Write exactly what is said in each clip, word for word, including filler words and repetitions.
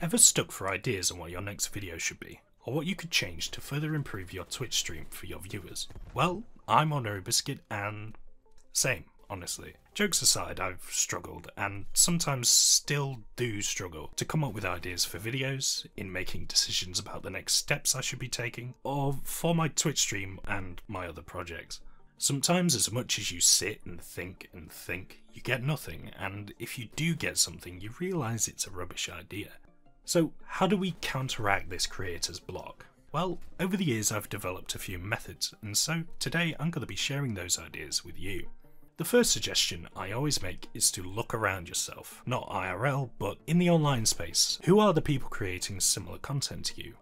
Ever stuck for ideas on what your next video should be, or what you could change to further improve your Twitch stream for your viewers? Well, I'm OrdinaryBiscuit and same, honestly. Jokes aside, I've struggled, and sometimes still do struggle, to come up with ideas for videos, in making decisions about the next steps I should be taking, or for my Twitch stream and my other projects. Sometimes as much as you sit and think and think, you get nothing, and if you do get something, you realise it's a rubbish idea. So how do we counteract this creator's block? Well, over the years I've developed a few methods, and so today I'm going to be sharing those ideas with you. The first suggestion I always make is to look around yourself, not I R L, but in the online space. Who are the people creating similar content to you?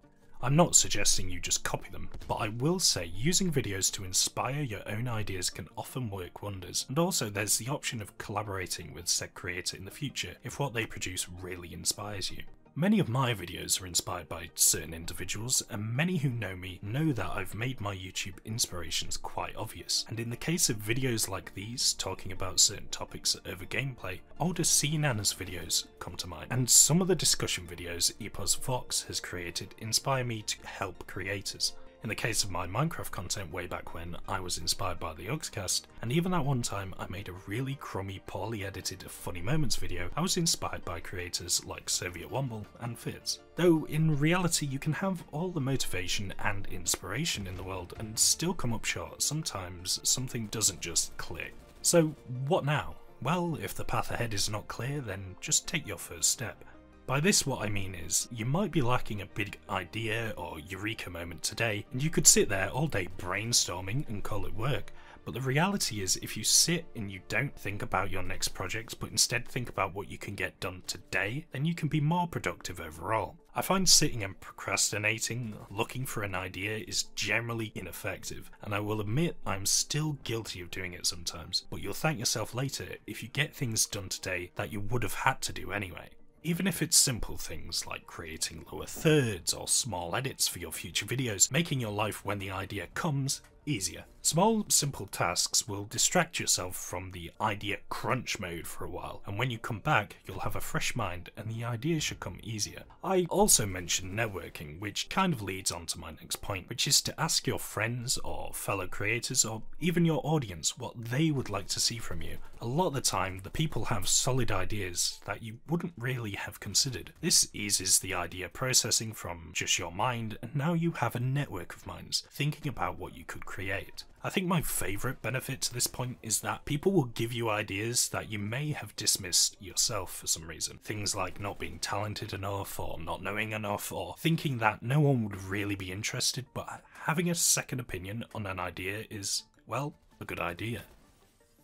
I'm not suggesting you just copy them, but I will say using videos to inspire your own ideas can often work wonders, and also there's the option of collaborating with said creator in the future if what they produce really inspires you. Many of my videos are inspired by certain individuals, and many who know me know that I've made my YouTube inspirations quite obvious, and in the case of videos like these talking about certain topics over gameplay, older C Nana's videos come to mind, and some of the discussion videos EposVox has created inspire me to help creators. In the case of my Minecraft content way back when, I was inspired by the Uggscast, and even that one time I made a really crummy, poorly edited funny moments video, I was inspired by creators like Soviet Womble and Fitz. Though in reality you can have all the motivation and inspiration in the world and still come up short, sometimes something doesn't just click. So what now? Well, if the path ahead is not clear, then just take your first step. By this what I mean is, you might be lacking a big idea or eureka moment today, and you could sit there all day brainstorming and call it work, but the reality is if you sit and you don't think about your next project but instead think about what you can get done today, then you can be more productive overall. I find sitting and procrastinating, looking for an idea is generally ineffective, and I will admit I'm still guilty of doing it sometimes, but you'll thank yourself later if you get things done today that you would have had to do anyway. Even if it's simple things like creating lower thirds or small edits for your future videos, making your life when the idea comes easier. Small, simple tasks will distract yourself from the idea crunch mode for a while, and when you come back, you'll have a fresh mind and the idea should come easier. I also mentioned networking, which kind of leads on to my next point, which is to ask your friends or fellow creators or even your audience what they would like to see from you. A lot of the time, the people have solid ideas that you wouldn't really have considered. This eases the idea processing from just your mind, and now you have a network of minds thinking about what you could create. Create. I think my favourite benefit to this point is that people will give you ideas that you may have dismissed yourself for some reason. Things like not being talented enough, or not knowing enough, or thinking that no one would really be interested, but having a second opinion on an idea is, well, a good idea.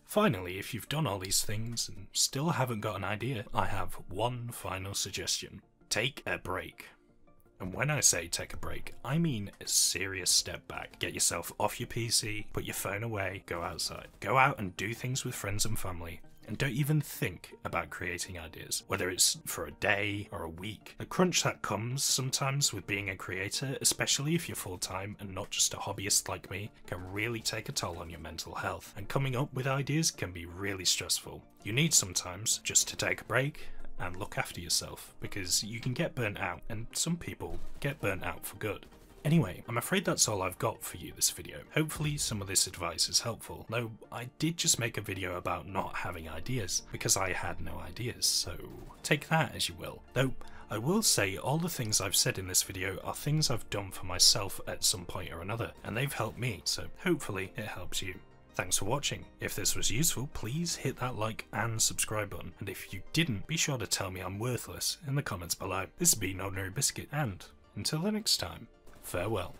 Finally, if you've done all these things and still haven't got an idea, I have one final suggestion. Take a break. And when I say take a break, I mean a serious step back. Get yourself off your P C, put your phone away, go outside. Go out and do things with friends and family, and don't even think about creating ideas, whether it's for a day or a week. The crunch that comes sometimes with being a creator, especially if you're full-time and not just a hobbyist like me, can really take a toll on your mental health, and coming up with ideas can be really stressful. You need sometimes just to take a break, and look after yourself, because you can get burnt out, and some people get burnt out for good. Anyway, I'm afraid that's all I've got for you this video. Hopefully some of this advice is helpful, though I did just make a video about not having ideas, because I had no ideas, so take that as you will. Though I will say all the things I've said in this video are things I've done for myself at some point or another, and they've helped me, so hopefully it helps you. Thanks for watching. If this was useful, please hit that like and subscribe button, and if you didn't, be sure to tell me I'm worthless in the comments below. This has been OrdinaryBiscuit, and until the next time, farewell.